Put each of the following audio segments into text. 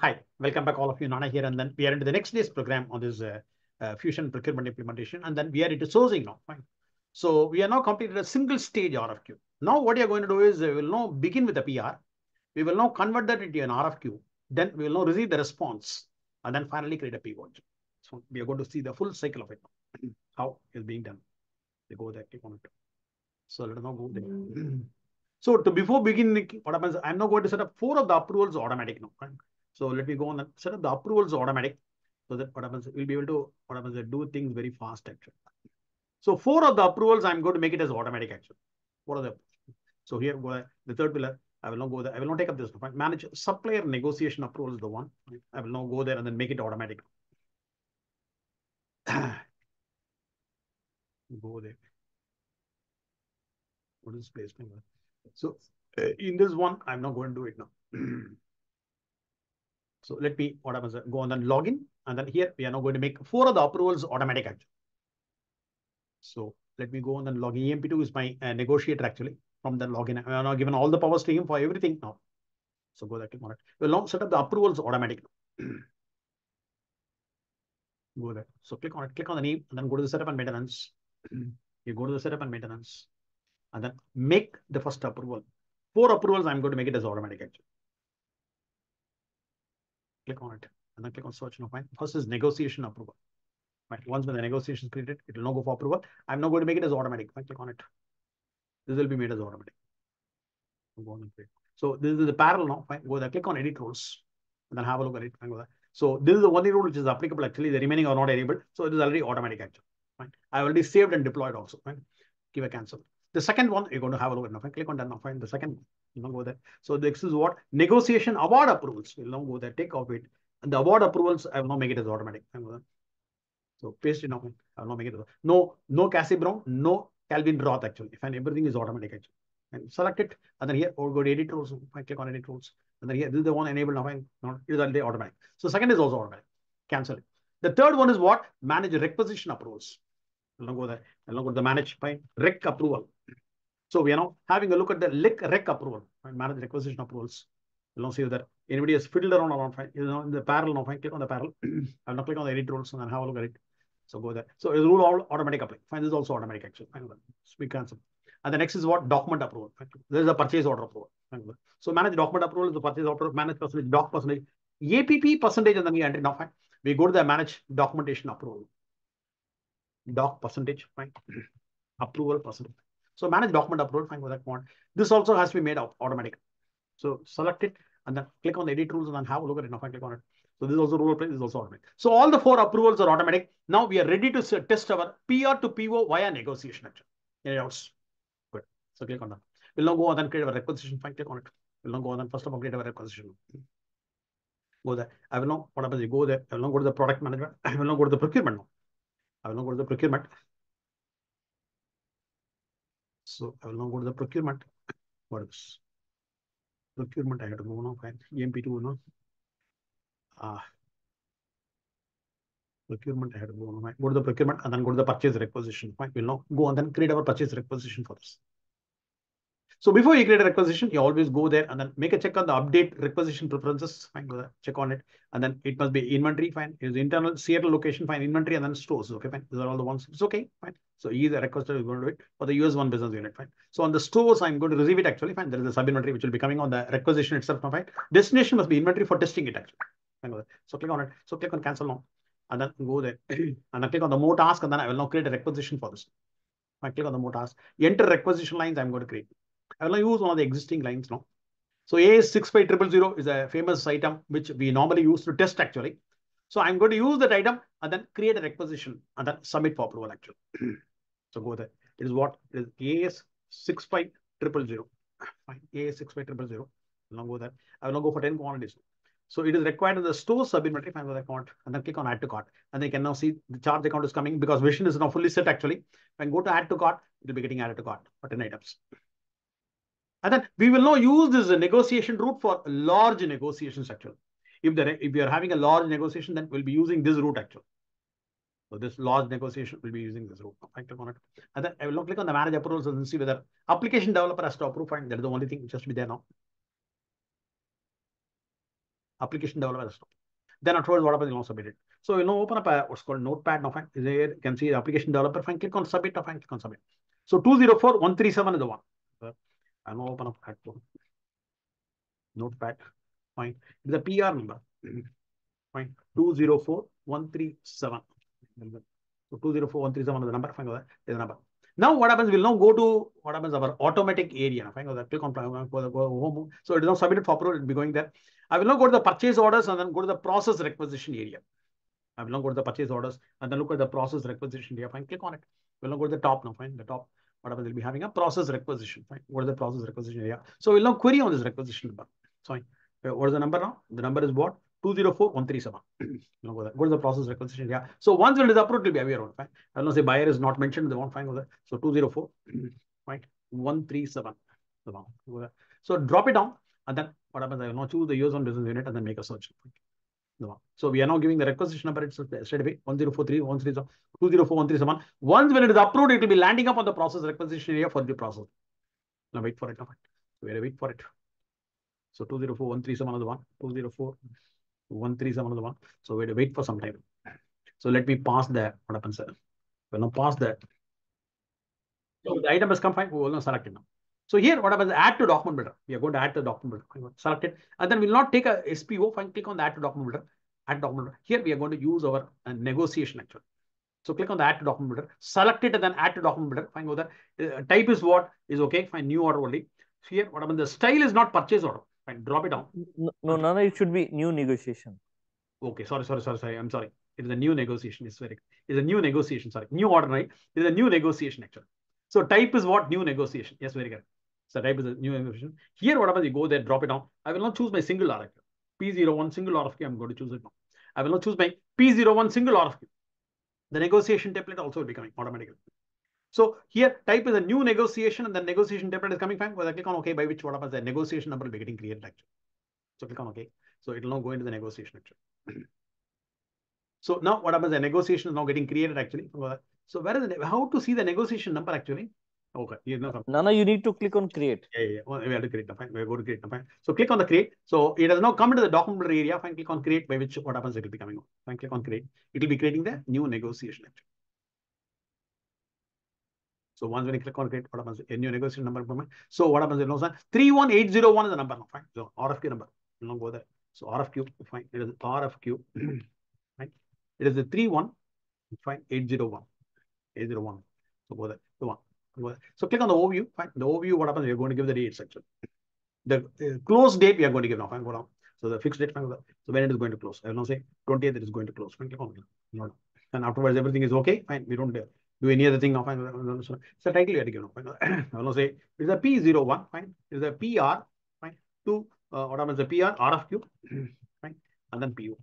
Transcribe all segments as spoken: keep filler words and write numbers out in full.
Hi, welcome back all of you. Nana here, and then we are into the next day's program on this uh, uh, fusion procurement implementation, and then we are into sourcing now. Fine. So we are now completed a single stage R F Q. Now what you are going to do is we will now begin with the P R. We will now convert that into an R F Q. Then we will now receive the response and then finally create a P O. So we are going to see the full cycle of it now, how it's being done. They go there, click on it. So let us now go there. So to before beginning, what happens? I'm now going to set up four of the approvals automatic now. Fine. So let me go on and set up the approvals automatic. So that what happens, we'll be able to what happens, do things very fast actually. So four of the approvals, I'm going to make it as automatic actually. What are the so here the third pillar? I will now go there. I will not take up this one. Manage supplier negotiation approval is the one. I will now go there and then make it automatic. Go there. What is place name? So in this one, I'm not going to do it now. So let me what happens, go on and log in. And then here we are now going to make four of the approvals automatic actually. So let me go on and log in. E M P two is my uh, negotiator actually. From the login, I am now given all the powers to him for everything now. So go there, click on it. We'll now set up the approvals automatic. Go there. So click on it, click on the name, and then go to the setup and maintenance. You go to the setup and maintenance, and then make the first approval. Four approvals, I'm going to make it as automatic actually. Click on it and then click on search. No, fine. First is negotiation approval. Right. Once when the negotiation is created, it will now go for approval. I'm now going to make it as automatic. Right. Click on it. This will be made as automatic. Go on and click. So this is the parallel now. Fine. Go there. Click on edit rules and then have a look at it. Fine. Go there. So this is the only rule which is applicable actually. The remaining are not enabled. So it is already automatic actually. Fine. I already saved and deployed also. Fine. Give a cancel. The second one you're going to have a look at now. Fine. Click on that now. Fine. The second one. You know, go there. So this is what negotiation award approvals. We'll now go there, take off it, and the award approvals I will now make it as automatic. So paste it now. I will now make it as no, no Cassie Brown, no Calvin Roth actually. If and everything is automatic actually, and select it, and then here or go to edit rules. I click on edit rules, and then here this is the one enabled now. Fine, not is already automatic. So second is also automatic. Cancel it. The third one is what manage requisition approvals. I'll now go there. I'll now go to the manage fine rec approval. So we are now having a look at the L I C-R E C approval and manage requisition approvals. We'll now see whether anybody has fiddled around around fine. You know, in the parallel now, fine. Click on the parallel. I'll now click on the edit rules and then have a look at it. So go there. So it's rule all automatic apply. Fine, this is also automatic actually. Fine. So we cancel. And the next is what document approval. Fine. This is a purchase order approval. Fine. So manage document approval is the purchase order, manage percentage, doc percentage, A P P percentage, and then we enter now. Fine. We go to the manage documentation approval. Doc percentage, fine. Approval percentage. So manage document upload, fine with that one. This also has to be made up automatic. So select it and then click on the edit rules and then have a look at it. Now I click on it. So this is also rule play, this is also automatic. So all the four approvals are automatic. Now we are ready to test our P R to P O via negotiation action. Any doubts? Good. So click on that. We'll now go on and create our requisition. Fine, click on it. We'll now go on and first of all create our requisition. Go there. I will now, what happens? You go there. I will now go to the product management. I will now go to the procurement now. I will now go to the procurement. So I will now go to the procurement. What is procurement? I have to go now. Fine. E M P two now. Uh, procurement. I have to go now. Go to the procurement and then go to the purchase requisition. Fine. We'll now go and then create our purchase requisition for this. So before you create a requisition, you always go there and then make a check on the update requisition preferences. Fine. Go there. Check on it. And then it must be inventory. Fine. Is internal Seattle location. Fine. Inventory and then stores. Okay. Fine. These are all the ones. It's okay. Fine. So either requester is going to do it for the U S one business unit. Fine. So on the stores, I'm going to receive it actually. Fine. There is a sub inventory which will be coming on the requisition itself. Now, fine. Destination must be inventory for testing it actually. Fine. So click on it. So click on cancel now. And then go there. And then click on the more task. And then I will now create a requisition for this. I click on the more task. Enter requisition lines. I'm going to create. I will use one of the existing lines now. So A S six five zero zero is a famous item which we normally use to test actually. So I'm going to use that item and then create a requisition and then submit for approval actually. So go there. It is what? It is A S six five zero zero. Fine. A S six five zero zero. I'll now go there. I will now go for ten quantities. So it is required in the store sub-inventory. Find the account and then click on add to cart. And then you can now see the charge account is coming because vision is now fully set actually. When go to add to cart, it will be getting added to cart for ten items. And then we will now use this negotiation route for large negotiations actually. If there, if you are having a large negotiation, then we'll be using this route actually. So this large negotiation will be using this route. I click on it. And then I will now click on the manage approvals and see whether application developer has to approve. Fine, that is the only thing which has to be there now. application developer desktop. Then afterwards, what happens, you know, submit it. So you know, open up a, what's called notepad now, fine. There you can see the application developer, fine, click on submit, fine, click on submit. So two zero four one three seven is the one. I'll open up that one. Notepad, fine. It's a P R number, fine. two zero four one three seven. So two zero four one three seven is the number, fine, is the number. Now what happens, we'll now go to what happens our automatic area. Fine, click on go, go home. So it is now submitted for approval, it'll be going there. I will now go to the purchase orders and then go to the process requisition area. I will now go to the purchase orders and then look at the process requisition area. Fine, click on it. We'll now go to the top now. Fine, the top. What happens, we'll be having a process requisition. Fine, what is the process requisition area? So we'll now query on this requisition number. Sorry, what is the number now? The number is what? two zero four one three seven. Go to the process requisition. Yeah. So once it is approved, it will be aware of. Fine. I don't know, say buyer is not mentioned. They won't find that. So two zero four. Right. one three seven. So drop it down. And then what happens? I will now choose the user on business unit and then make a search. So we are now giving the requisition number itself straight away. one zero four three one three seven two zero four one three seven. Once when it is approved, it will be landing up on the process requisition area for the process. Now wait for it. Now we are wait for it. So two zero four one three seven is the one. two zero four one three seven is the one. So we have to wait for some time. So let me pass that. What happens, sir? Well, now pass that. So the item has come, fine. We will not select it now. So here, what happens? Add to document builder. We are going to add to the document builder. Select it. And then we'll not take a S P O. Fine. Click on the add to document builder. Add to document builder. Here we are going to use our uh, negotiation actually. So click on the add to document builder. Select it and then add to document builder. Fine. Go there. Uh, type is what is okay. Fine. New order only. So here, what happens? The style is not purchase order. Fine, drop it down. No, no, Nana, it should be new negotiation. Okay, sorry, sorry, sorry, sorry. I'm sorry. It is a new negotiation. It's very. It's a new negotiation. Sorry, new order, right? It's a new negotiation actually. So type is what? New negotiation. Yes, very good. So type is a new negotiation. Here, what happens? You go there, drop it down. I will not choose my single R F Q. P zero one single R F Q. I'm going to choose it now. I will not choose my P zero one single R F Q. The negotiation template also will be coming automatically. So here, type is a new negotiation and the negotiation template is coming, fine. Well, I click on OK, by which what happens, the negotiation number will be getting created actually. So click on OK. So it will now go into the negotiation actually. So now what happens, the negotiation is now getting created actually. So where is the, how to see the negotiation number actually? Okay. Nana, you need to click on create. Yeah, yeah, yeah. We have to create, fine. We go to create, fine. So click on the create. So it has now come into the document area, fine. Click on create, by which what happens, it will be coming on. Fine, click on create. It will be creating the new negotiation actually. So once when you click on create, what happens? A new negotiation number implement. So what happens? You know, three one eight zero one is the number now. Fine. So R F Q number. You know, go there. So R F Q, fine. It is R F Q. Fine. It is the three one. Fine. eight zero one. eight zero one. So go there. So, one. Go there. So click on the overview. Fine. The overview, what happens? You're going to give the date section. The uh, close date we are going to give now. Fine. Go down. So the fixed date. Fine. So when it is going to close. I will now say twentieth it is going to close. Fine. Click on it. And afterwards everything is okay. Fine. We don't dare. Do any other thing now, fine. So title you have to give now, fine. I will not say it's a P zero one, fine. It's a P R, fine. Two, uh, what happens? The P R, R F Q, fine. And then P O,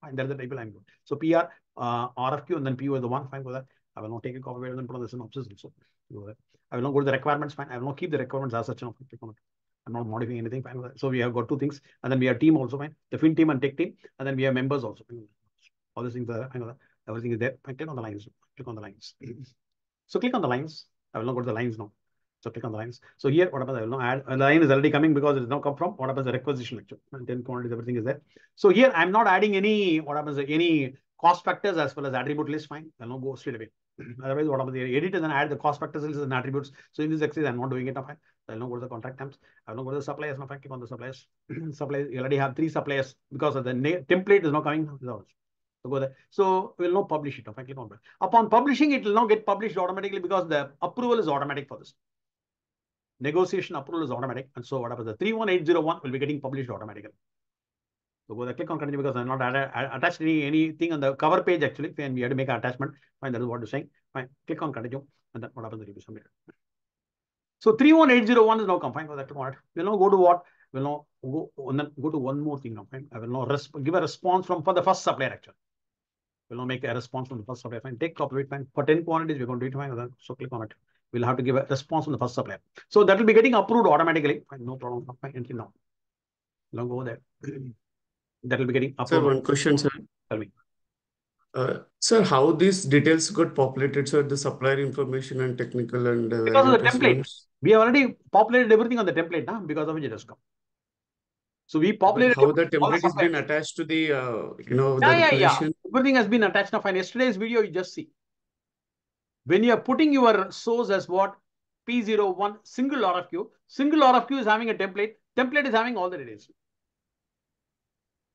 fine. That's the title I'm doing. So P R, uh, R F Q, and then P O is the one, fine. Go there. I will not take a copy of it and put on the synopsis. So go there. I will not go to the requirements, fine. I will not keep the requirements as such. Now, I'm not modifying anything, fine. So we have got two things, and then we have team also, fine. The fin team and tech team, and then we have members also. All these things are, I know that. Everything is there. Click on the lines. Click on the lines. So click on the lines. I will not go to the lines now. So click on the lines. So here, what happens? I will now add. A line is already coming because it has now come from what happens? The requisition actually. And then quantities, everything is there. So here, I'm not adding any what happens? Any cost factors as well as attribute list. Fine. I'll now go straight away. Otherwise, what happens? You edit and then add the cost factors list and attributes. So in this exercise, I'm not doing it now. Fine. I'll now go to the contract terms. I'll now go to the suppliers. Now, click on the suppliers. Suppliers. You already have three suppliers because of the template is not coming. So go there. So we'll now publish it. Click on upon publishing, it will now get published automatically because the approval is automatic for this. Negotiation approval is automatic. And so what happens? The three one eight zero one will be getting published automatically. So go there, click on continue because I'm not attached any anything on the cover page actually. And we have to make an attachment. Fine, that is what you're saying. Fine, click on continue. And then what happens? It will be submitted. So three one eight zero one is now come. Fine, for that. We'll now go to what? We'll now go, and then go to one more thing now. Fine, I will now give a response from for the first supplier actually. We'll now make a response from the first supplier. Fine. Take copy of it. Fine. For ten quantities, we're going to do it. Fine. So click on it. We'll have to give a response from the first supplier. So that will be getting approved automatically. Fine. No problem. Fine. Until now. Now go there. That will be getting approved. Sir, one question, sir. Tell me. Uh, sir, how these details got populated, sir? The supplier information and technical and... Uh, because of the template. We have already populated everything on the template now because of which it has come. So we populated how the template has been attached to the, uh, you know, the yeah, yeah, yeah. Everything has been attached now. In yesterday's video, you just see. When you are putting your source as what? P zero one, single R F Q. Single R F Q is having a template. Template is having all that it is.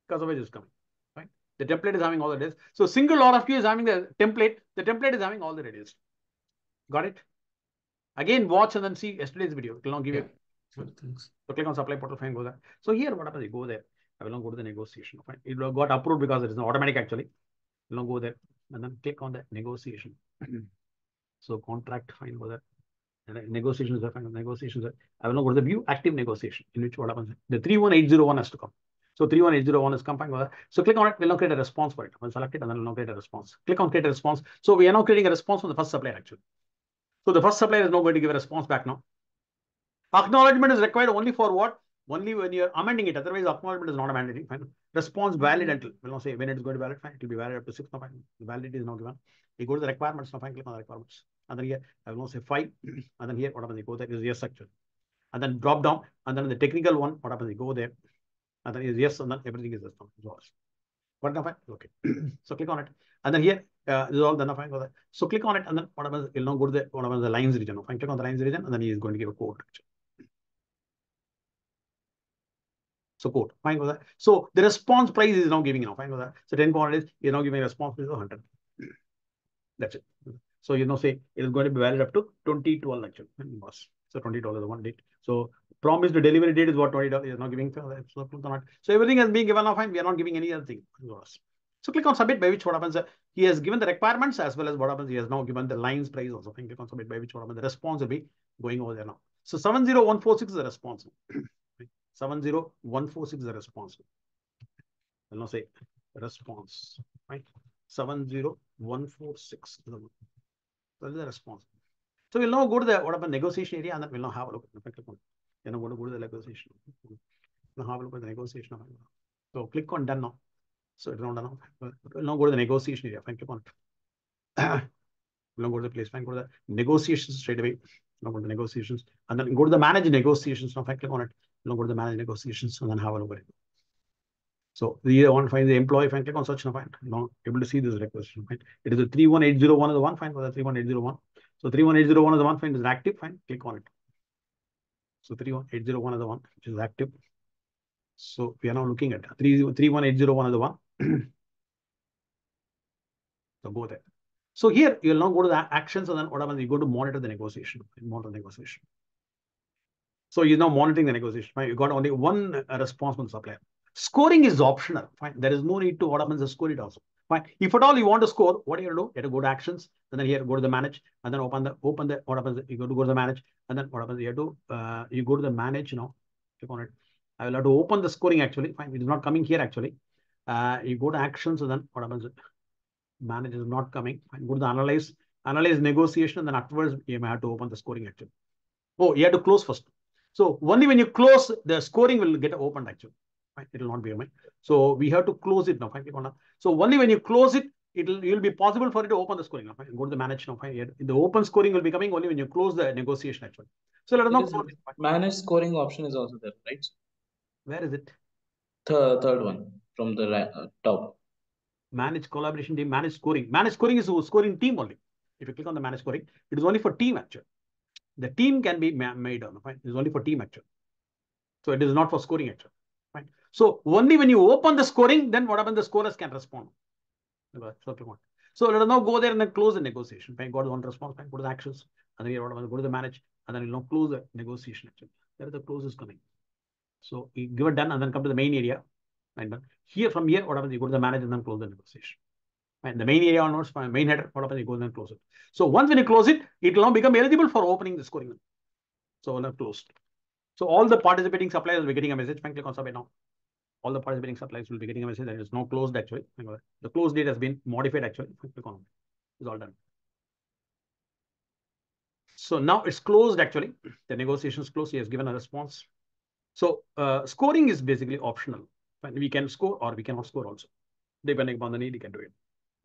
Because of which is coming. Right? The template is having all that it is. So single R F Q is having the template. The template is having all that it is. Got it? Again, watch and then see yesterday's video. It will not give yeah. you. So, so click on supply portal, fine, go there. So here, what happens? You go there. I will not go to the negotiation. Fine. It got approved because it is not automatic actually. You will not go there. And then click on the negotiation. So contract, fine, go there. And negotiations are fine. Negotiations are. I will not go to the view active negotiation. In which what happens? The three one eight zero one has to come. So three one eight zero one is come, fine, go there. So click on it. We will not create a response for it. I will select it and then we will not create a response. Click on create a response. So we are now creating a response from the first supplier actually. So the first supplier is not going to give a response back now. Acknowledgement is required only for what? Only when you are amending it. Otherwise, acknowledgement is not a mandatory. Fine. Response valid until. We'll not say when it's going to be valid. Fine. It will be valid up to six. No, fine. The validity is not given. You go to the requirements. No, fine. Click on the requirements. And then here, I will not say five. And then here, what happens? You go there is yes actually. And then drop down. And then the technical one, what happens? You go there. And then is yes. And then everything is yes. But no, fine. Okay. So click on it. And then here, uh, this is all done. Fine. So click on it. And then what happens? You'll not go to the, what happens, the lines region. No, fine. Click on the lines region. And then he is going to give a code actually. So quote, fine with that. So the response price is now giving now, fine with that. So ten point is you're now giving a response price of one hundred. That's it. So you know, say it is going to be valid up to twenty twelve actually. So twenty dollars is the one date. So promise to delivery date is what twenty dollars is not giving. So everything has been given now, fine. We are not giving any other thing. So click on submit, by which what happens? He has given the requirements as well as what happens. He has now given the lines price also. Click on submit, by which what happens? The response will be going over there now. So seven zero one four six is the response. seven zero one four six is the response. I will not say response, right? seven zero one four six is the response. So we'll now go to the what about negotiation area and then we'll now have a look at the click on. You know, go to go to the negotiation. Now have a look at the negotiation. So click on done now. So it's not done now. We'll now go to the negotiation area. Fine, click on it. We'll now go to the place. Fine, go to the negotiations straight away. Now go to the negotiations and then go to the manage negotiations. Now, fine, click on it. Now go to the manage negotiations and then have a look at it. So the one find the employee, fine, click on search, now find. Now able to see this request. Fine. It is a three one eight zero one is the one, fine, for the three one eight zero one. So three one eight zero one is the one, fine, is active, fine, click on it. So three one eight zero one is the one, which is active. So we are now looking at three one eight zero one is the one. So go there. So here you will now go to the actions and then what happens? You go to monitor the negotiation, monitor negotiation. So you're now monitoring the negotiation. Fine. You got only one response from the supplier. Scoring is optional. Fine. There is no need to what happens to score it also. Fine. If at all you want to score, what do you do? You have to go to actions, and then here go to the manage, and then open the open the what happens? You go to go to the manage, and then what happens? You have to uh, you go to the manage. You know, click on it. I will have to open the scoring actually. Fine. It is not coming here actually. Uh, you go to actions, and then what happens? Manage is not coming. Fine. Go to the analyze, analyze negotiation, and then afterwards you may have to open the scoring actually. Oh, you have to close first. So only when you close, the scoring will get opened actually. Right? It will not be open. So we have to close it now. Fine. So only when you close it, it will will be possible for it to open the scoring. Now, fine. Go to the manage now. Fine. The open scoring will be coming only when you close the negotiation actually. So let us know. Manage scoring option is also there, right? Where is it? The third one from the right, uh, top. Manage collaboration team, manage scoring. Manage scoring is scoring team only. If you click on the manage scoring, it is only for team actually. The team can be made on, fine. It is only for team actually. So it is not for scoring actually. Right. So only when you open the scoring, then what happens? The scorers can respond. So let us now go there and then close the negotiation. Fine. Got one response. Fine. Go to the actions. And then you go to the manage. And then you now close the negotiation actually. There the close is coming. So you give it done and then come to the main area. And then here from here, what happens? You go to the manage and then close the negotiation. And the main area onwards, main header, what happens? You go and close it. So once when you close it, it will now become eligible for opening the scoring. So we'll have closed. So all the participating suppliers will be getting a message. Fine, click on submit now. All the participating suppliers will be getting a message that it is now closed actually. The close date has been modified actually. Click on it. It's all done. So now it's closed actually. The negotiation is closed. He has given a response. So uh, scoring is basically optional. Fine. We can score or we cannot score also. Depending upon the need, you can do it.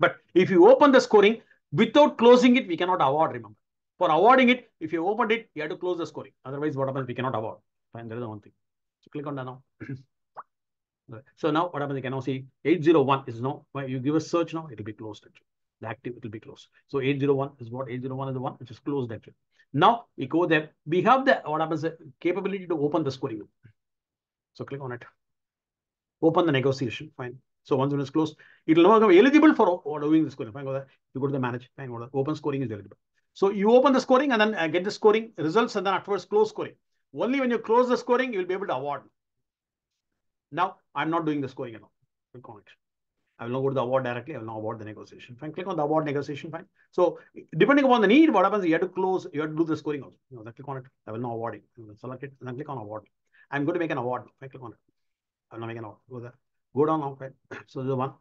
But if you open the scoring without closing it, we cannot award, remember. For awarding it, if you opened it, you have to close the scoring. Otherwise, what happens? We cannot award. Fine, there is the one thing. So click on that now. So now what happens, you can now see eight zero one is now, when you give a search now, it will be closed actually. The active, it will be closed. So eight zero one is what, eight zero one is the one which is closed actually. Now we go there, we have the, what happens, the capability to open the scoring loop. So click on it. Open the negotiation, fine. So once it is closed, it will now become eligible for doing the scoring. Fine, go there. You go to the manage, fine, go there. Open scoring is eligible. So you open the scoring and then uh, get the scoring results and then afterwards close scoring. Only when you close the scoring, you will be able to award. Now, I'm not doing the scoring at all. Click on it. I will not go to the award directly. I will now award the negotiation. Fine. Click on the award negotiation. Fine. So depending upon the need, what happens, you have to close, you have to do the scoring also. You know, click on it. I will now award it. Select it and then click on award. I'm going to make an award. Fine. Click on it. I will now make an award. Go there. Go down now. Fine. So the one.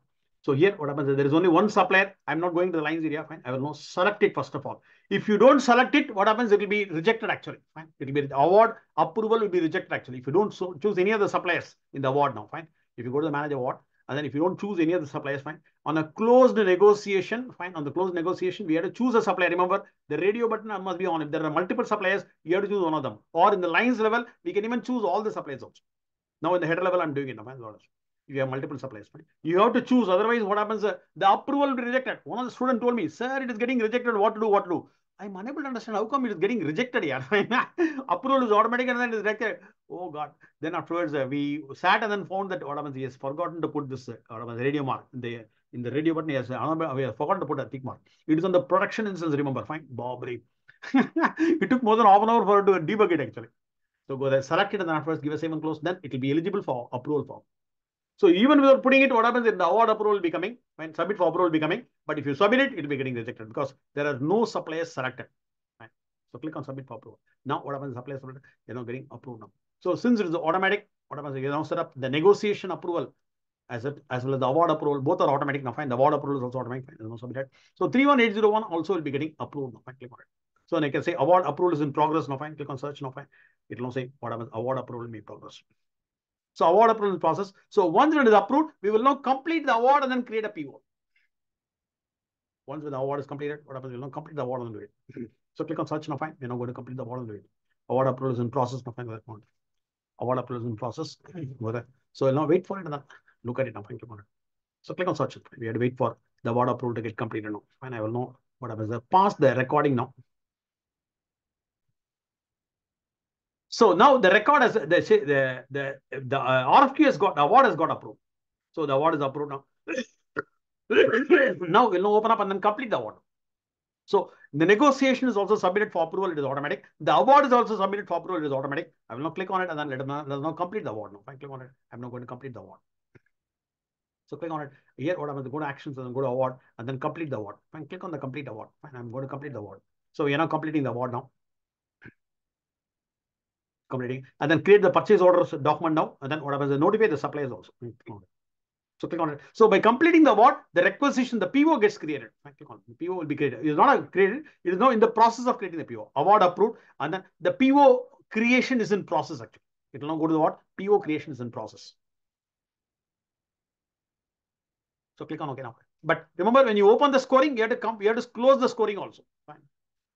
So here, what happens is there is only one supplier. I'm not going to the lines area. Fine. I will now select it first of all. If you don't select it, what happens? It will be rejected actually. Fine. It will be award approval will be rejected actually. If you don't so choose any of the suppliers in the award now, fine. If you go to the manage award, and then if you don't choose any of the suppliers, fine. On a closed negotiation, fine. On the closed negotiation, we have to choose a supplier. Remember, the radio button must be on. If there are multiple suppliers, you have to choose one of them. Or in the lines level, we can even choose all the suppliers also. Now in the header level, I'm doing it now, fine. You have multiple suppliers, fine. You have to choose. Otherwise, what happens? Uh, the approval will be rejected. One of the students told me, sir, it is getting rejected. What to do? What to do? I'm unable to understand how come it is getting rejected here. Approval is automatic and then it is rejected. Oh God. Then afterwards, uh, we sat and then found that what happens, he has forgotten to put this uh, radio mark. The, in the radio button, he has, uh, he has forgotten to put a tick mark. It is on the production instance, remember, fine. Bobbery. It took more than half an hour for it to debug it actually. So go there, select it and then afterwards give a save and close. Then it will be eligible for approval form. So even without putting it, what happens is the award approval will be coming, fine. Submit for approval will be coming, but if you submit it, it will be getting rejected because there are no suppliers selected. Fine. So click on submit for approval. Now what happens? Suppliers selected, you're not getting approved now. So since it is automatic, what happens? You now set up the negotiation approval as it as well as the award approval. Both are automatic now. Fine. The award approval is also automatic. Fine. There's no submitted. So three one eight zero one also will be getting approved now. Fine. Click on it. So now you can say award approval is in progress now. Fine. Click on search now. Fine. It will now say what happens? Award approval may progress. So award approval process. So once it is approved, we will now complete the award and then create a P O. Once the award is completed, what happens? We will now complete the award and do it. So click on search now, fine. We're now going to complete the award and do it. Award approval is in process. Now fine. Award approval is in process. So we'll now wait for it and then look at it now. Fine. Click on it. So click on search. We have to wait for the award approval to get completed now. Fine. I will know what happens. I'll pass the recording now. So now the record has the the the, the uh, R F Q has got, the award has got approved. So the award is approved now. Now we'll now open up and then complete the award. So the negotiation is also submitted for approval. It is automatic. The award is also submitted for approval. It is automatic. I will now click on it and then let us now, now complete the award. Now, if I click on it, I'm not going to complete the award. So click on it here. What happens? Go to actions and then go to award and then complete the award. Fine. Click on the complete award. Fine. I'm going to complete the award. So we are now completing the award now. Completing and then create the purchase orders document now, and then what happens is notify the suppliers also. So click on it. So by completing the award, the requisition, the P O gets created. Click on it. The P O will be created. It is not created. It is now in the process of creating the P O. Award approved, and then the P O creation is in process actually. It will now go to the what? P O creation is in process. So click on OK now. But remember, when you open the scoring, you have to come. You have to close the scoring also. Fine.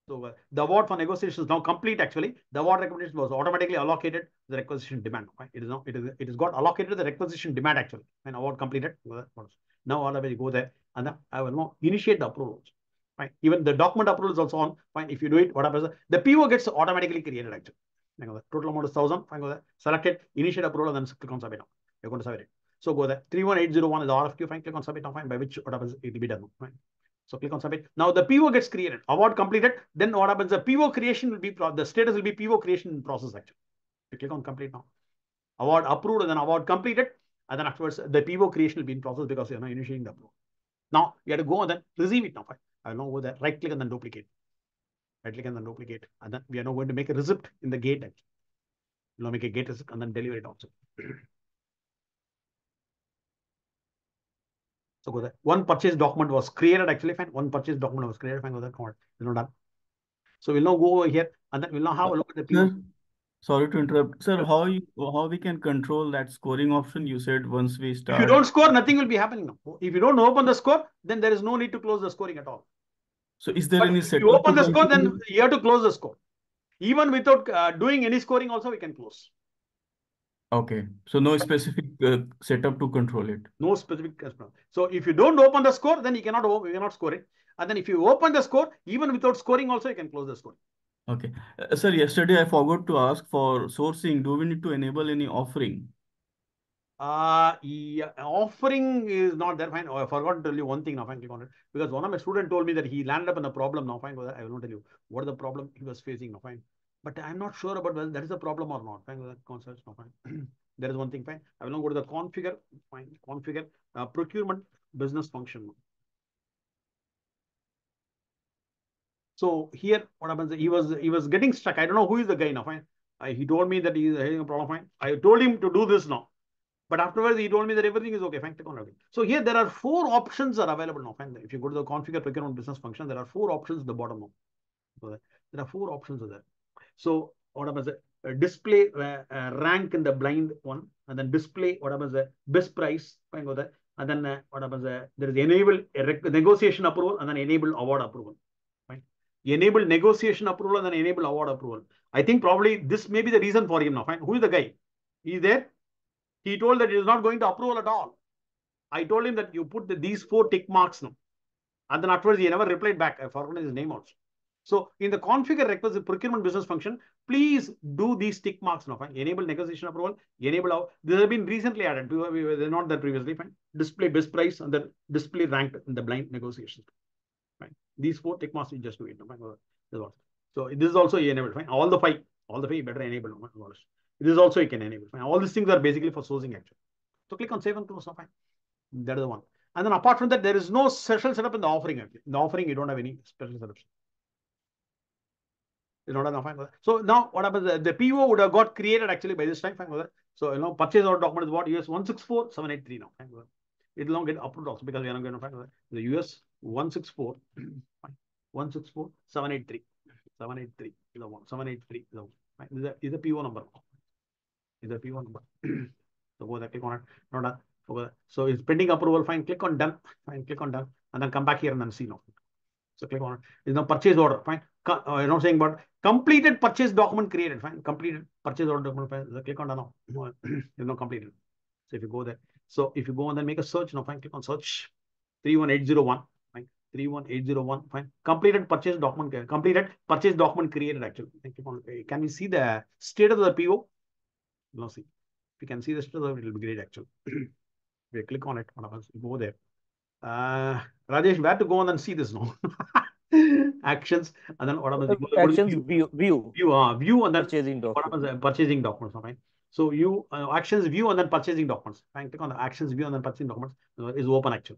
So uh, the award for negotiation is now complete actually. The award recommendation was automatically allocated to the requisition demand. Right? It is now, it is it is got allocated to the requisition demand actually. When award completed. Now all of you go there and then I will now initiate the approvals. Right? Even the document approval is also on. Fine. If you do it, what happens? The P O gets automatically created actually. Total amount is thousand. Fine, go there. Select it, initiate approval, and then click on submit now. You're going to submit it. So go there. three one eight zero one is the R F Q. Fine, click on submit now. Fine, by which what happens, it will be done. Fine. So click on submit. Now the P O gets created. Award completed. Then what happens? The P O creation will be, the status will be P O creation in process actually. You click on complete now. Award approved and then award completed. And then afterwards the P O creation will be in process because you are now initiating the approval. Now you have to go and then receive it now. Fine. I will now go there. Right click and then duplicate. Right click and then duplicate. And then we are now going to make a receipt in the gate actually. We'll now make a gate receipt and then deliver it also. So go there. One purchase document was created actually. Fine. One purchase document was created. Fine. Go there. Come on. We're not done. So we'll now go over here and then we'll now have a look at the P O. Sorry to interrupt, sir. How you, how we can control that scoring option? You said once we start. If you don't score, nothing will be happening now. If you don't open the score, then there is no need to close the scoring at all. So is there but any? If you open the score, then you have to close the score. Even without uh, doing any scoring, also we can close. Okay. So no specific uh, setup to control it. No specific. So if you don't open the score, then you cannot, you cannot score it. And then if you open the score, even without scoring also, you can close the score. Okay. Uh, sir, yesterday I forgot to ask for sourcing. Do we need to enable any offering? Uh, yeah, offering is not there. Fine. Oh, I forgot to tell you one thing now. Fine, click on it. Because one of my students told me that he landed up in a problem now. Fine. I will not tell you what is the problem he was facing now. Fine. But I'm not sure about whether that is a problem or not. Fine. That concerns now. Fine. There is one thing. Fine. I will now go to the configure. Fine. Configure uh, procurement business function. So here, what happens? He was he was getting stuck. I don't know who is the guy now. Fine. I, he told me that he is having a problem. Fine. I told him to do this now. But afterwards, he told me that everything is okay. Fine, click on it. So here there are four options are available now. Fine. If you go to the configure procurement business function, there are four options at the bottom now. So there are four options are there. So what happens? Uh, display uh, uh, rank in the blind one, and then display what happens? Uh, best price. Fine, go there. And then uh, what happens? Uh, there is enable uh, negotiation approval, and then enable award approval. Fine. Enable negotiation approval, and then enable award approval. I think probably this may be the reason for him now. Fine. Who is the guy? He is there. He told that he is not going to approval at all. I told him that you put the, these four tick marks now. And then afterwards, he never replied back. I forgot his name also. So in the configure request, the procurement business function, please do these tick marks now. Fine. Enable negotiation approval. Enable our, these have been recently added. We were not there previously. Fine. Display best price and then display ranked in the blind negotiations. Fine. These four tick marks, you just do it. Fine. So this is also enabled. Fine. All the five. All the five you better enable. Fine. This is also you can enable. Fine. All these things are basically for sourcing actually. So click on save and close. Fine. That is the one. And then apart from that, there is no special setup in the offering actually. In the offering, you don't have any special setups. It's not enough. Fine. So now what happens? The P O would have got created actually by this time. Fine. So you know, purchase order document is what U S one six four seven eight three now. Fine. It will now get approved also because we are not going to find the U S one six four. Fine. one six four seven eight three. seven eight three is the one. seven eight three is the one. Fine. This is the P O number. Is a P one number. So go there, click on it. Not done. Over so it's pending approval. Fine. Click on done. Fine. Click on done. And then come back here and then see now. So click on it. It's now purchase order. Fine. Co uh, you're not saying about completed purchase document created. Fine. Completed purchase order document. Fine. So click on done now. It's not completed. So if you go there. So if you go and then make a search now. Fine. Click on search. three one eight zero one. Fine. three one eight zero one. Fine. Completed purchase document. Completed purchase document created actually. Can we see the state of the P O? Now see, if you can see this, it will be great actually. We click on it, go there. Uh, Rajesh, where to go and then see this now? Actions and then what happens? Uh, actions view, view, view, uh, view and then purchasing documents. Happens, uh, purchasing documents, fine. So you uh, actions view and then purchasing documents. Fine, click on the actions view and then purchasing documents uh, is open actually.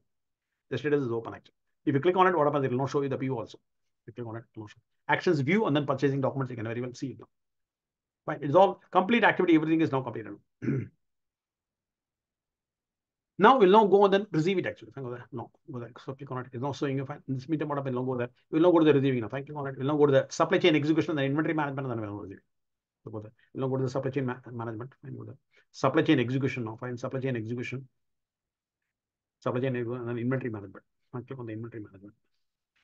The status is open actually. If you click on it, what happens? It will not show you the P O also. If you click on it, it will not show. Actions view and then purchasing documents. You can very well see it now. Fine. It's all complete activity. Everything is now completed. Now we'll now go and then receive it actually. Fine, go there. No, go there. So click on it. It's not showing you. Fine. This meeting what happened. We'll now go there. We'll now go to the receiving. Fine. Click on it. We'll now go to the supply chain execution and the inventory management and then we'll now receive. So go there. We'll now go to the supply chain ma management. Fine. Go there. Supply chain execution now. Fine. Supply chain execution. Supply chain and then inventory management. Fine. Click on the inventory management.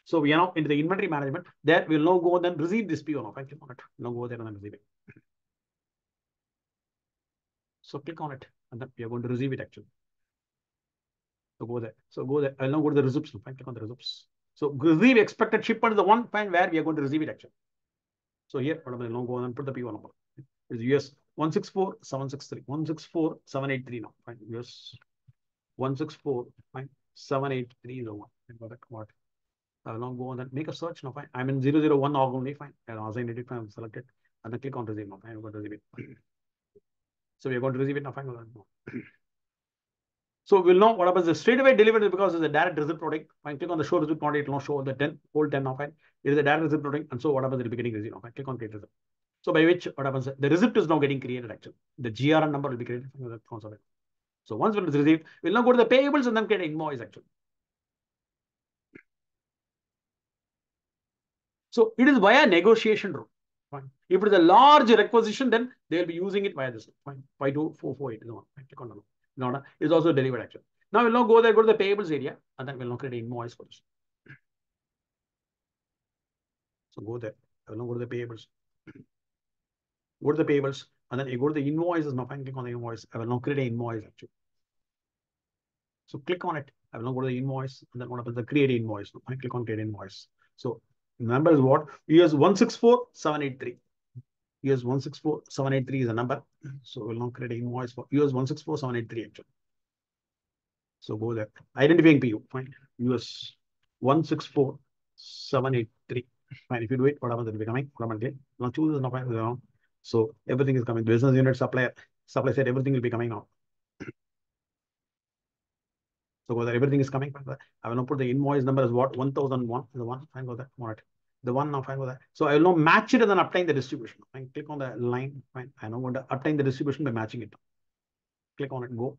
So we are now into the inventory management. There we'll now go and then receive this P O now. Fine. Click on it. We'll now go there and then receive it. So click on it and then we are going to receive it actually. So go there. So go there. I'll now go to the receipts. Fine. Click on the receipts. So receive expected shipment is the one fine where we are going to receive it actually. So here, whatever, now go and put the P O number. It's U S one six four seven six three. one six four seven eight three now. Fine. U S one six four. Fine. seven eight three is the one. I'll now go on and make a search now. Fine. I'm in zero zero one only. Fine. I'll assign it. Fine. Select it. And then click on receive now. Fine. I'm going to receive it. So we are going to receive it now. Fine. So we'll know what happens. The straightaway delivered because it's a direct receipt product. Fine. Click on the show receipt product. It will not show the ten, whole ten now. Fine. It is a direct receipt product. And so what happens? It will be getting receipt now. Fine. Click on create receipt. So by which what happens? The receipt is now getting created actually. The G R N number will be created. So once it is received, we'll now go to the payables and then create invoice actually. So it is via negotiation route. Fine. If it is a large requisition, then they will be using it via this. Fine. five two four four eight. No, click on no, no. It's also delivered action. Now we'll now go there, go to the payables area, and then we'll now create invoice for this. So go there. We'll now go to the payables. Go to the payables. And then you go to the invoice. Now fine, click on the invoice. I will now create an invoice actually. So click on it. I will now go to the invoice. And then what happens? The create invoice. Now fine, click on create invoice. So the number is what? U S one six four seven eight three. U S one six four seven eight three is the number. So we'll now create an invoice for U S one six four seven eight three actually. So go there. Identifying P O. Fine. U S one six four seven eight three. Fine. If you do it, what happens? It will be coming automatically. Now choose this now. So everything is coming. Business unit, supplier, supply side, everything will be coming now. So go there. Everything is coming. I will now put the invoice number as what? one thousand one. The one. Fine. Go there. All right. The one now. Fine. Go there. So I will now match it and then obtain the distribution. Fine. Click on the line. Fine. I now want to obtain the distribution by matching it. Click on it. Go.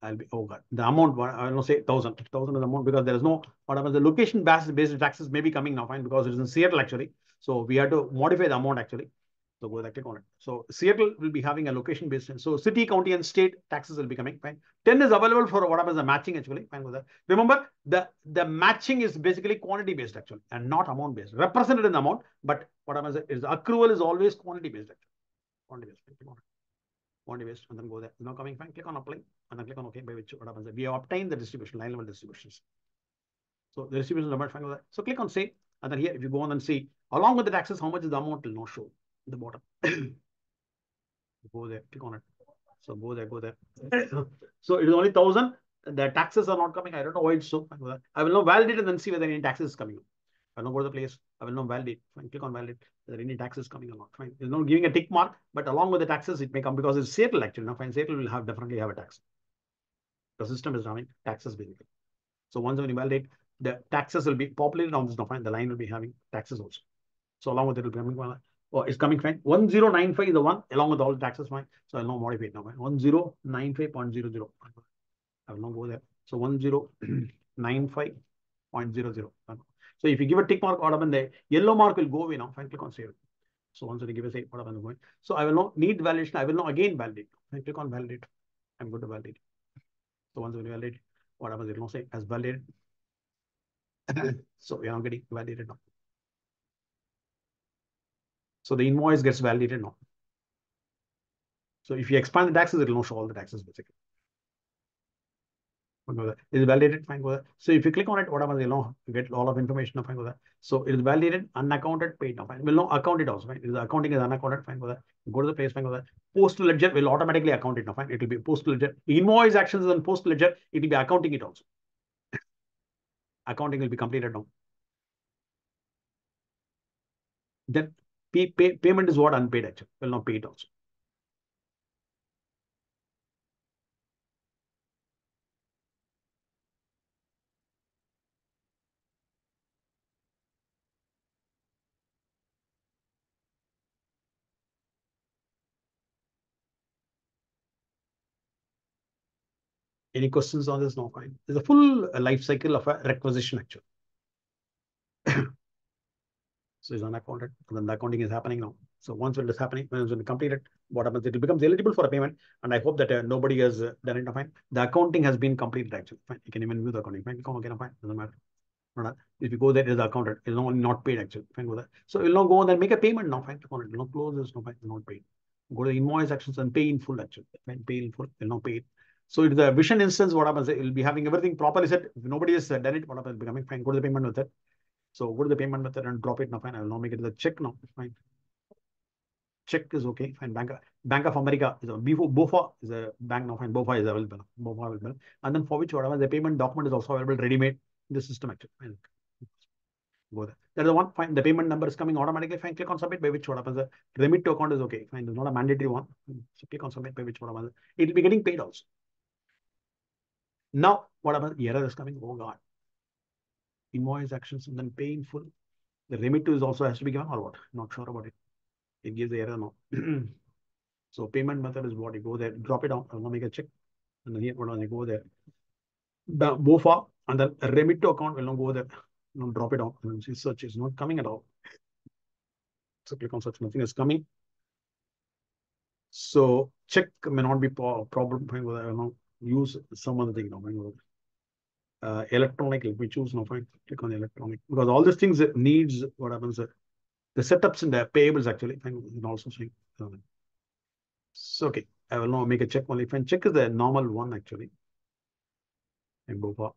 I'll be, oh God, the amount, I will not say thousand. Thousand is the amount because there is no, what happens, the location based, based taxes may be coming now, fine, because it is in Seattle actually. So we have to modify the amount actually. So go there, click on it. So Seattle will be having a location based. So city, county and state taxes will be coming, fine. ten is available for what happens, the matching actually, fine with that. Remember, the, the matching is basically quantity based actually and not amount based. Represented in the amount, but what happens is accrual is always quantity based actually. Quantity based, click on it. Quantity based and then go there. Now coming, fine, click on apply. And then click on OK, by which what happens? We have obtained the distribution, line level distributions. So the distribution number, fine. So click on save. And then here, if you go on and see, along with the taxes, how much is the amount will not show at the bottom. Go there, click on it. So go there, go there. So it is only one thousand. The taxes are not coming. I don't know why it's so. I will now validate and then see whether any taxes is coming. I will now go to the place. I will now validate. Fine, click on validate. Whether any taxes coming or not. Fine. It's not giving a tick mark, but along with the taxes, it may come because it's Seattle actually. Now, fine, Seattle will have definitely have a tax. The system is having taxes basically. So once when you validate, the taxes will be populated on this now. Fine, the line will be having taxes also. So along with it will be coming. Oh, it's coming fine. one thousand ninety-five is the one along with all the taxes fine. So I'll now modify it now. one thousand ninety-five point zero zero. I will now go there. So one thousand ninety-five point zero zero. So if you give a tick mark, what happens? The yellow mark will go away now. Fine, click on save. So once you give a save, what happens going? So I will now need validation. I will now again validate. I click on validate. I'm going to validate. So once we validate, what happens? It will not say as validated. So we are not getting validated now. So the invoice gets validated now. So if you expand the taxes, it will not show all the taxes basically. Is validated, fine, go there. So if you click on it, what happens? You know, you get all of information, fine, go there. So it is validated, unaccounted, paid now, fine. Will not account it also, fine. If the accounting is unaccounted, fine, go there. Go to the place, fine, go there. Post ledger will automatically account it now, fine. It will be post ledger. Invoice actions and post ledger, it will be accounting it also. Accounting will be completed now. Then pay, pay, payment is what unpaid actually. Will not pay it also. Any questions on this? No, fine. It's a full life cycle of a requisition actually. So it's unaccounted. And then the accounting is happening now. So once it is happening, when it's completed, what happens? It becomes eligible for a payment. And I hope that uh, nobody has uh, done it. No, fine. The accounting has been completed actually. Fine. You can even view the accounting. Fine. Come again. No, fine. Doesn't matter. No, if you go there, it is accounted. It's only not paid actually. Fine. Go there. So you'll now go and make a payment now. Fine. It will not close this. No, fine. Not paid. Go to the invoice actions and pay in full actually. Fine. Pay in full. They'll not pay it. So if the vision instance, what happens? It will be having everything properly set. If nobody has done it, what happens? It will be coming fine. Go to the payment method. So go to the payment method and drop it now. Fine. I will now make it the check now. Fine. Check is okay. Fine. Bank, Bank of America is a B O F A is a bank now. Fine. B O F A is available. B O F A available. And then for which whatever the payment document is also available ready-made in the system actually. Fine. Go there. That is the one. Fine. The payment number is coming automatically. Fine. Click on submit by which what happens? The remit to account is okay. Fine. It's not a mandatory one. So click on submit by which what happens? It will be getting paid also. Now, what happens? Error is coming. Oh, God. Invoice actions and then pay in full. The remit to is also has to be given or what? Not sure about it. It gives the error now. So, payment method is what? You go there, drop it down. I'm going to make a check. And then here, what do I go there? The B O F A and then remit to account will not go there. Now drop it down. And see, search is not coming at all. So, click on search. Nothing is coming. So, check may not be a problem. I don't know. Use some other thing now. Uh, electronic, let me choose now. Fine. Click on electronic because all these things needs what happens. Uh, the setups and the payables actually. Fine. And also see. So, okay, I will now make a check only. If I check is the normal one actually. And BOFA.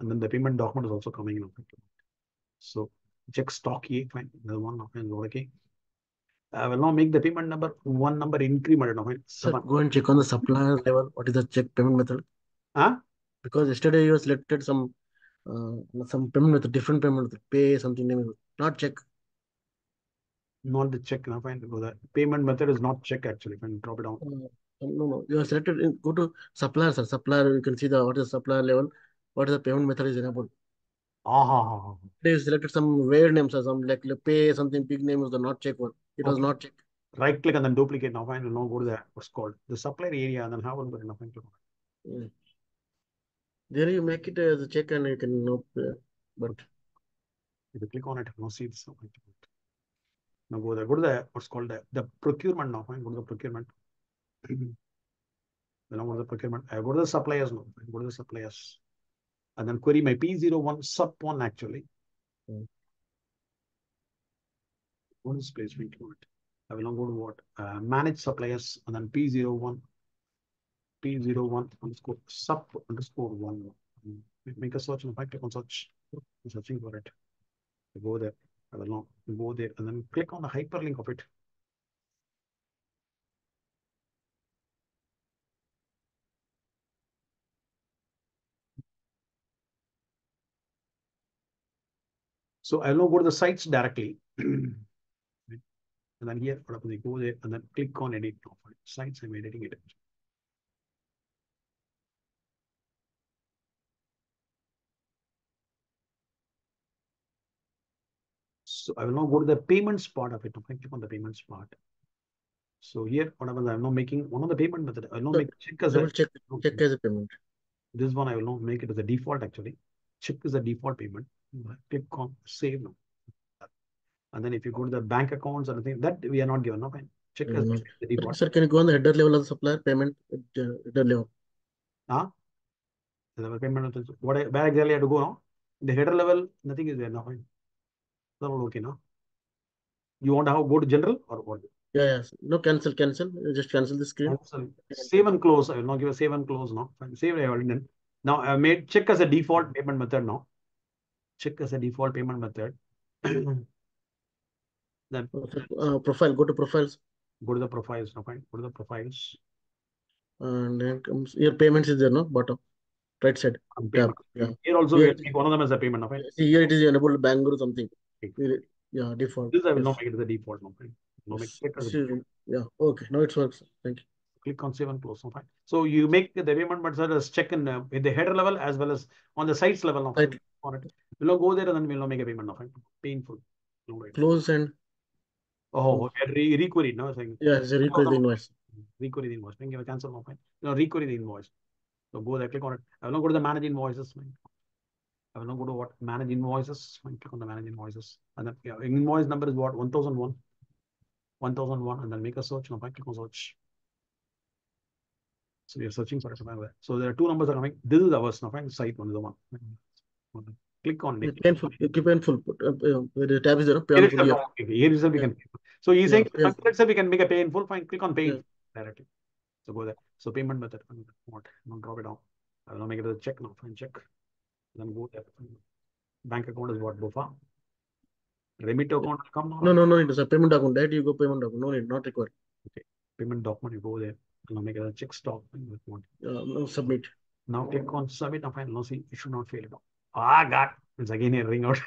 And then the payment document is also coming in. So check stock A, fine. The one okay. I will now make the payment number one number incremented. Okay. Sir, go and check on the supplier level. What is the check payment method? Huh? Because yesterday you selected some uh, some payment method, different payment method, pay something name. Not check. Not the check, no, fine. Because the payment method is not check actually. Fine, drop it down. Uh, no, no. You are selected. In, go to supplier, sir. Supplier. You can see the what is the supplier level. What is the payment method is enabled. Ah, they selected some weird names or some like pay something big name is the not check one. It okay. was not check. Right click and then duplicate now. Fine, now go to the what's called the supplier area and then have one but nothing to yeah. There you make it as a check and you can know. But if you click on it, now see this. Now go there. Go to the what's called the, the procurement now. Fine, go to the procurement. Then I go to the procurement. I go to the suppliers now. Go to the suppliers. And then query my P zero one sub one actually. Okay. What is place we include? I will now go to what? Uh, manage suppliers and then P zero one, P zero one underscore sub underscore one. Make a search and if I click on search, I'm searching for it. I go there. I will now go there and then click on the hyperlink of it. So I'll now go to the sites directly. And then here, go there and then click on edit. Sites, I'm editing it. So I will now go to the payments part of it. Click on the payments part. So here, whatever I'm now making one of the payment method. I'll now so make check as, a, check, check as a payment. This one I will now make it as a default actually. Check is the default payment. Click on save now. And then if you go to the bank accounts and things that we are not given. Okay. Check mm -hmm. the default. Sir, can you go on the header level of the supplier payment uh, header level? Huh? The payment what I, where exactly I have to go now? The header level, nothing is there now. It's all okay now. You want to have, go to general or what? Yeah, yeah. No, cancel, cancel. Just cancel the screen. Cancel. Save and close. I will not give a save and close now. Save I already done. Now I made check as a default payment method now. Check as a default payment method. Then uh, profile, go to profiles. Go to the profiles, no fine. Go to the profiles. And then comes your payments is there, no? Bottom, right side. Yeah. Yeah. Here also, here, we one of them as a payment. No fine. See, here it is enabled bank or something. Okay. Yeah, default. This I will yes. not make it the default. No fine. No make check as a yeah, okay. Now it works. Thank you. Click on save and close. No fine. So you make the payment, but as check in, uh, in the header level as well as on the sites level. No fine. On it. We'll go there and then we'll make a payment. No fine. Painful. No right. Close and. Oh, re requery, no? Saying, yeah, it's a requery the invoice. Requery the invoice. Thank you. Cancel, no fine. No, requery the invoice. So go there, click on it. I will now go to the manage invoices. I will now go to what? Manage invoices. Click on the manage invoices. And then yeah, invoice number is what? one thousand one. one thousand one. And then make a search. No fine. Click on search. So we are searching for it. So there are two numbers that are coming. This is ours. No fine. Site one is the one. Click on it. Painful. Painful. The tab is there. Painful. Yeah. Here is a we can. So he's saying, yeah, yes. we can make a painful. Fine. Click on painful yeah. directly. So go there. So payment method. What? I'll drop it down. I will now make it a check now. Fine. Check. Then go there. Bank account is what? BOFA. Remit account will come now. No, no, no. It is a payment account. That you go payment document. No need. Not required. Okay. Payment document. You go there. I'll now make it a check stock. Uh, no, submit. Now click on submit. Now fine. Now see, it should not fail now. Ah, God. It's again a ring out.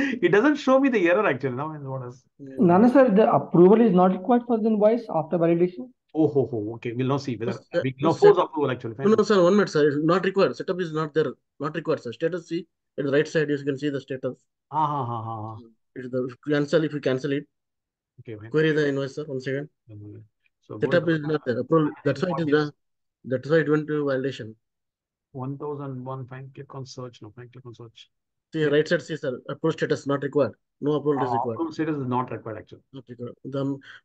It doesn't show me the error actually. No, what else? Nana sir, the approval is not required for the invoice after validation. Oh, ho, ho. Okay. We'll not see whether uh, we no force approval actually. Fine. No, sir. One minute, sir. It's not required. Setup is not there. Not required, sir. Status see at the right side. You can see the status. Ah, ha, ha, ha. It's the cancel if you cancel it. Okay. Fine. Query the invoice, sir. One second. Okay. So setup is not there. Approval. That's why it is. That's why it went to validation. one thousand one, fine, click on search now, fine, click on search. See, right side says, sir, approval status not required. No approval uh, is required. Approval status is not required, actually. Not required. The,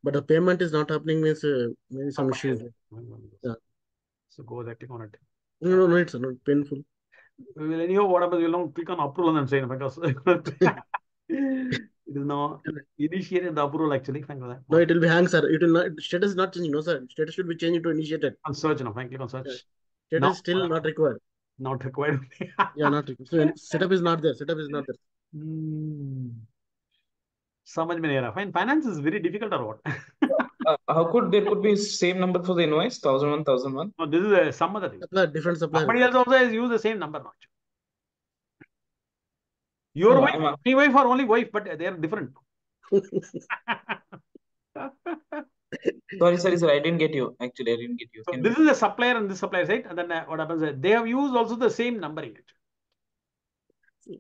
but the payment is not happening means uh, maybe some issues. Yeah. So go there, click on it. No, no, no, it's not painful. Well, anyhow, what happens, you'll not click on approval and then say, no, because... It is now initiated and approval actually. Thank you. No, it will be hang, sir. It will not, status not changing. No, sir. Status should be changed to initiated. On search now. Click on search. Status no. still uh, not required. Not required. Yeah, not required. So setup is not there. Setup is not there. Hmm. Samajh mein nahi raha. Fine. Finance is very difficult or what? uh, how could there could be same number for the invoice? one thousand one, one thousand one. No, this is uh, some other thing. Supplier, different supplier. Somebody else also has used the same number. Not sure. Your no, wife, my wife or only wife, but they are different. Sorry, sorry, sir. I didn't get you. Actually, I didn't get you. So this be... is the supplier and this supplier side. And then uh, what happens is they have used also the same numbering.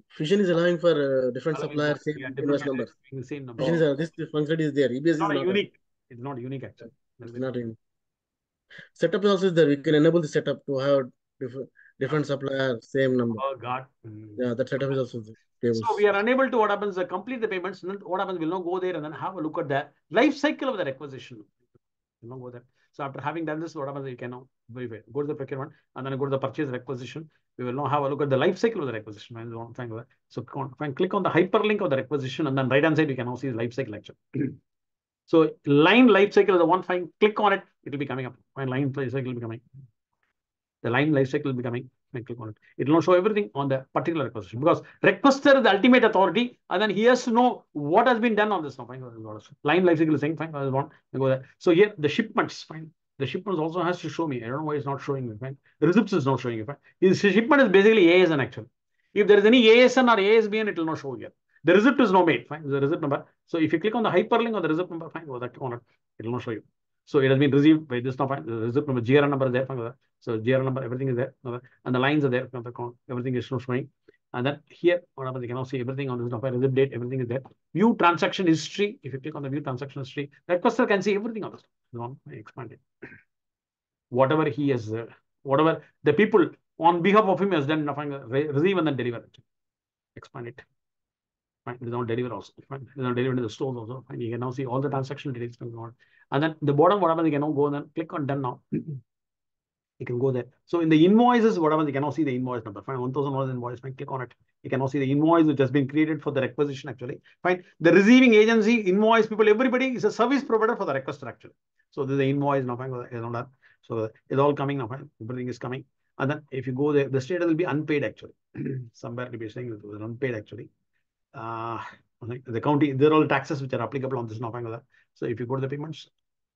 Fusion is allowing for uh, different suppliers, same yeah, different number. The same number. Fusion is, uh, this functionality is there. E B S it's not, is not unique. There. It's not unique actually. It's not unique. Setup also is there. We can enable the setup to have different. Different supplier, same number. Oh, God. Mm. Yeah, that setup is also tables. So we are unable to what happens, uh, complete the payments. What happens, we'll now go there and then have a look at the life cycle of the requisition. We'll now go there. So after having done this, what happens, you can now go to the procurement and then go to the purchase requisition. We will now have a look at the life cycle of the requisition. So click on the hyperlink of the requisition and then right hand side, you can now see the life cycle actually. So line life cycle is the one fine. Click on it, it will be coming up. Fine line life cycle will be coming. The line lifecycle will be coming. I click on it. It will not show everything on the particular requisition because requester is the ultimate authority, and then he has to know what has been done on this. Now, fine, line lifecycle is saying fine. I want to go there. So here the shipments, fine. The shipments also has to show me. I don't know why it's not showing me. Fine. The receipts is not showing me. Fine. The shipment is basically A S N actually. If there is any A S N or A S B N, it will not show here. The receipt is not made. Fine. The receipt number. So if you click on the hyperlink on the receipt number, fine. Go there. Click on it. It will not show you. So it has been received by this now. Fine. The receipt number, G R N number is there. Fine. So G R N number, everything is there, and the lines are there. Everything is showing, and then here, whatever you can now see everything on this number, receipt date, everything is there. View transaction history. If you click on the view transaction history, requester can see everything on this. No, expand it. Whatever he has, uh, whatever the people on behalf of him has done, receive and then deliver it. Expand it. Fine, they don't deliver also. Fine, they don't deliver to the stores also. Fine, you can now see all the transaction details going on, and then the bottom, whatever you can now go and then click on done now. You can go there. So in the invoices, whatever, you can now see the invoice number. Fine, one thousand dollars invoice, fine, click on it. You can now see the invoice which has been created for the requisition actually. Fine, the receiving agency, invoice people, everybody is a service provider for the requester actually. So there's the invoice now, fine, so it's all coming now, fine, everything is coming. And then if you go there, the status will be unpaid actually. Somewhere it'll be saying it was unpaid actually. Uh, the county, they're all taxes which are applicable on this now, fine. So if you go to the payments,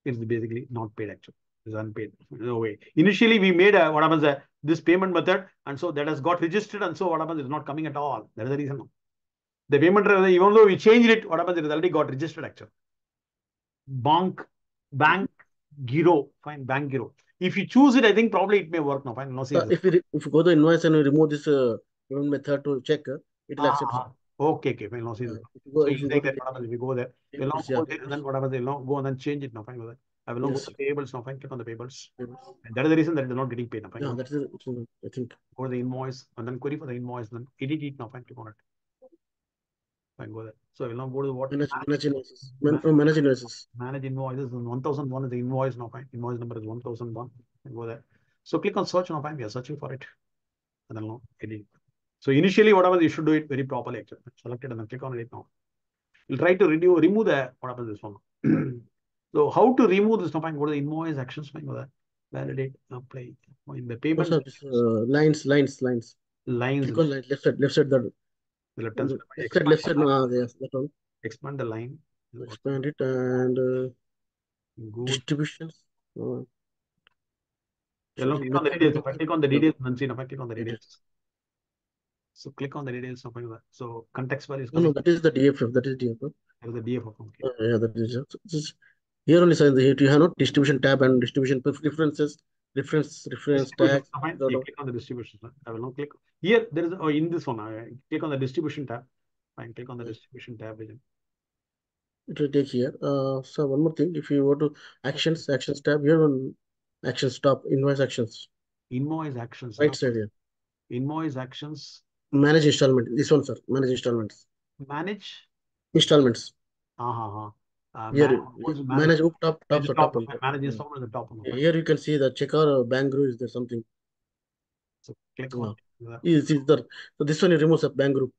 it's basically not paid actually. Is unpaid. No way. Initially, we made a, what happens a, this payment method, and so that has got registered, and so what happens is not coming at all. That is the reason. The payment, even though we changed it, what happens it has already got registered actually. Bank, bank, giro, fine, bank giro. If you choose it, I think probably it may work now. Fine, no, see. Uh, if you if you go to invoice and we remove this uh, payment method to check, uh, it will ah, accept. Ah. Okay, okay, fine, no, see. Uh, if you go, so if you take that, what happens if you go there, they'll not go there, and then what happens they'll go and then change it now. Fine, fine. I will not yes. go to the tables now. Fine, click on the tables. Yes. And that is the reason that they're not getting paid now. Fine. No, that is the, I think. Go to the invoice and then query for the invoice. Then edit it now. Fine, click on it. Fine, go there. So I will now go to the what? Manage, manage invoices. Man, oh, manage invoices. Manage invoices. one thousand one is the invoice now. Fine. Invoice number is one thousand one. And go there. So click on search now. Fine. We are searching for it. And then now edit. So initially, whatever you should do it very properly. Actually. Select it and then click on it now. We'll try to renew, remove the what happens this one. So how to remove this? Now, fine. Go to the invoice actions. Fine. Go there. Validate. Apply. In the payment. Oh, uh, lines. Lines. Lines. Lines. Click on line. Left side. Left side. The left side. Left side. Left side. No, yes. That all. Expand the line. Expand it and uh, go distributions. Oh. Yeah, no, click on the details. If I click on the details, Nancy, if I click on the details. So click on the details. So context value is. No, no, that is the D F F. That is D F F. That is the D F F. Okay. Uh, yeah, that is just. Here only sign the hit. You have not distribution tab and distribution preferences, reference, reference tag. Fine. You click on the distribution. I will not click here. There is oh, in this one. I click on the distribution tab. Fine. Click on the distribution tab. It will take here. Uh, so one more thing. If you go to actions, actions tab here on actions top invoice actions. Invoice actions. Right side here. Invoice actions. Manage installment. This one, sir. Manage installments. Manage installments. Uh huh. Uh, here, man, manage, manage up top, top, top, top, top, top. Manage is somewhere at the top. Yeah, here you can see the checker or bank group. Is there something? So click on. Yeah. Is, is there, so this one you remove the bank group.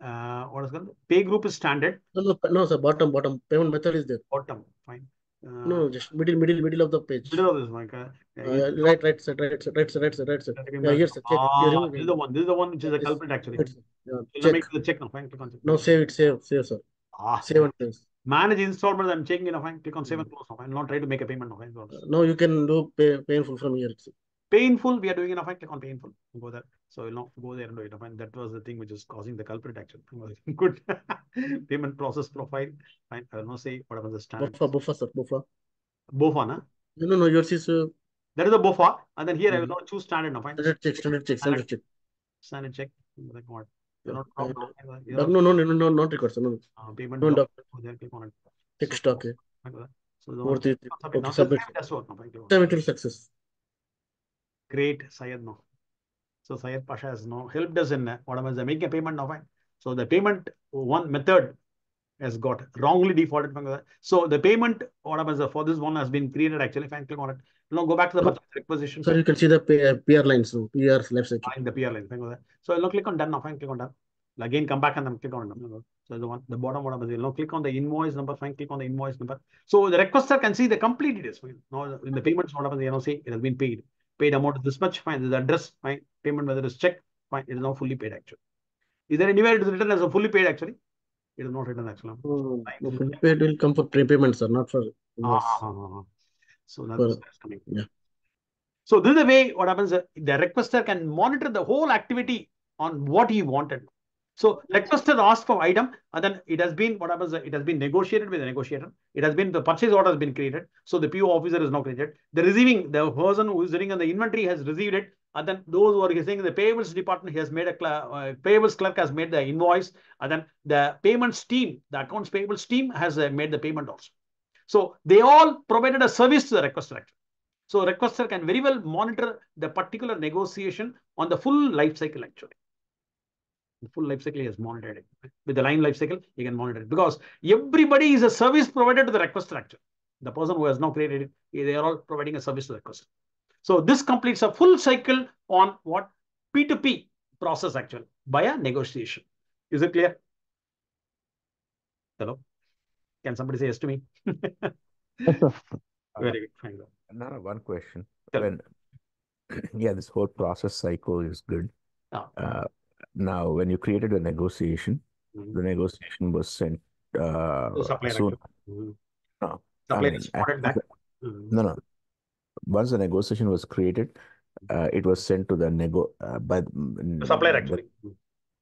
uh, what is called pay group is standard. No, no, no, sir. Bottom, bottom. Payment method is there. Bottom. Fine. Uh, no, no, just middle, middle, middle of the page. Middle of this one. Okay. Uh, right, right, sir, right, sir, right, sir, right, sir, right, sir. Yeah, yes, sir. Check. Ah, yeah, this is the one. This is the one which is a culprit actually. Right, yeah. Check. Make the check now. Fine. Click on check. No, save it. Save. Save, sir. Ah, save and close. Manage installments. I'm checking it now. Fine. Click on save and close now. Fine. Not try to make a payment now. Fine. Uh, no, you can do pay, painful from here. Sir. Painful. We are doing it now. Fine. Click on painful. Go there. So you'll not go there and do it. Fine. That was the thing which is causing the culprit action. Good. Payment process profile. Fine. I will not say what happens the standard. BOFA, BOFA, sir. BOFA. BOFA, na? No, no, no. Yours is. Uh... There is a BOFA, and then here mm-hmm. I will not choose standard now. Fine. Standard check. Standard check. Standard check. Standard check. Like what? Yeah. Not uh, no, no, no, no, no, not record, sir. No. Uh, payment. No, doc. Check stock. So, okay. So the one. Okay, submit. Time it will success. Great, Syed now. So Syed Pasha has now helped us in what happens. They make a payment now. Fine. So the payment one method has got wrongly defaulted. So the payment what happens for this one has been created actually. Fine, click on it. Now go back to the no. requisition. So you can see the P R lines. So P R left side. Fine, the P R lines. So now click on done now. Fine, click on done. Again, come back and then click on done. So the one, the bottom what happens. Now click on the invoice number. Fine, click on the invoice number. So the requester can see the complete details. Now in the payments what happens. You know, say it has been paid. Paid amount is this much, fine, this is address, fine, payment whether it's check, fine, it is now fully paid actually. Is there anywhere it is written as a fully paid actually? It is not written actually. Oh, no, fully paid will come for prepayment, sir, not for... Yes. Ah, so that's for, coming. Yeah. So this is the way what happens, the requester can monitor the whole activity on what he wanted. So requester asked for item and then it has been, what happens, it has been negotiated with the negotiator. It has been, the purchase order has been created. So the P O officer is now created. The receiving, the person who is sitting on the inventory has received it. And then those who are saying the payables department has made a, uh, payables clerk has made the invoice. And then the payments team, the accounts payables team has uh, made the payment also. So they all provided a service to the requester. So requester can very well monitor the particular negotiation on the full life cycle actually. The full life cycle is monitored. With the line life cycle, you can monitor it because everybody is a service provider to the requester actually. The person who has now created it, they are all providing a service to the requester. So this completes a full cycle on what P two P process actually by a negotiation. Is it clear? Hello? Can somebody say yes to me? Yes, sir. Very good. Fine. Nana, one question. When, yeah, this whole process cycle is good. Oh. Uh, Now, when you created a negotiation, mm-hmm. the negotiation was sent uh, so supplier soon. Mm-hmm. No, supplier I mean, after, back. Mm-hmm. no, no. Once the negotiation was created, uh, it was sent to the nego uh, by the supplier actually.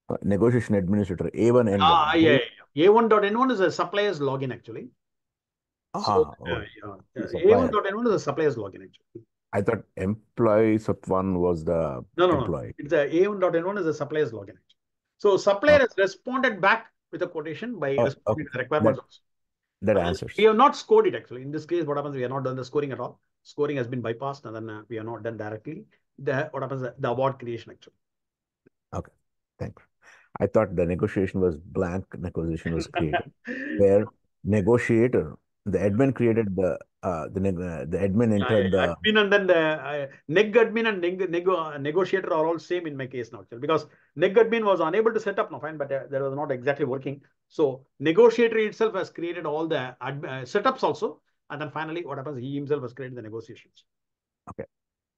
Uh, negotiation administrator A one N one. Ah, yeah, yeah. A one dot N one is a supplier's login actually. Ah, so, oh, uh, yeah. A one dot N one is a supplier's login actually. I thought employees of one was the no, no, employee. No, it's the A one dot N one is the supplier's login. So supplier oh. has responded back with a quotation by oh, responding okay. to the requirements. That, also. that answers. We have not scored it actually. In this case, what happens? We have not done the scoring at all. Scoring has been bypassed and then uh, we have not done directly. The, what happens? The award creation actually. Okay, thanks. I thought the negotiation was blank. Negotiation was created where negotiator. The admin created the uh, the uh, the admin entered the admin and then the uh, neg admin and neg, neg uh, negotiator are all same in my case now because neg admin was unable to set up now fine but uh, that was not exactly working so negotiator itself has created all the ad, uh, setups also and then finally what happens he himself has created the negotiations. Okay,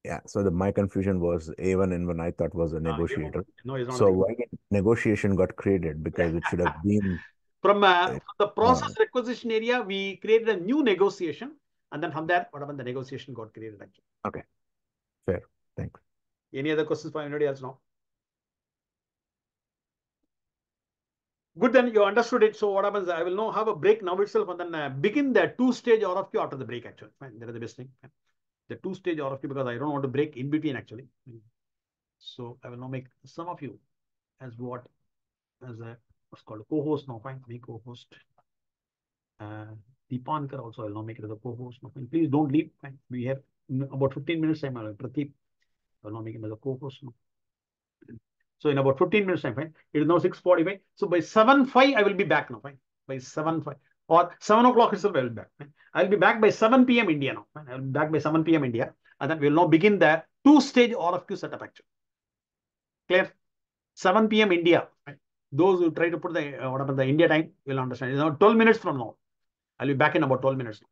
yeah. So the my confusion was A one N one I thought was a negotiator. No, it's not. So why negotiation got created because it should have been. From, uh, from the process uh, requisition area, we created a new negotiation. And then from there, what happened? The negotiation got created actually. Okay. Fair. Thanks. Any other questions for anybody else now? Good, then you understood it. So what happens? I will now have a break now itself and then uh, begin the two-stage R F Q after the break actually. Fine. That is the best thing. Fine. The two-stage R F Q because I don't want to break in between actually. So I will now make some of you as what? As a what's called co-host now, fine, me co-host. Uh, Deepankar also, I'll now make it as a co-host now, fine. Please don't leave, fine. We have about fifteen minutes time, Prateep. I'll now make him as a co-host now. So in about fifteen minutes time, fine. It is now six forty-five. So by seven five, I will be back now, fine. By seven five or seven o'clock itself, I will be back. Fine. I'll be back by seven P M India now, fine. I'll be back by seven P M India. And then we'll now begin the two-stage R F Q setup actually. Clear? seven P M India, fine. Those who try to put the uh, whatever the India time will understand. It's now twelve minutes from now. I'll be back in about twelve minutes.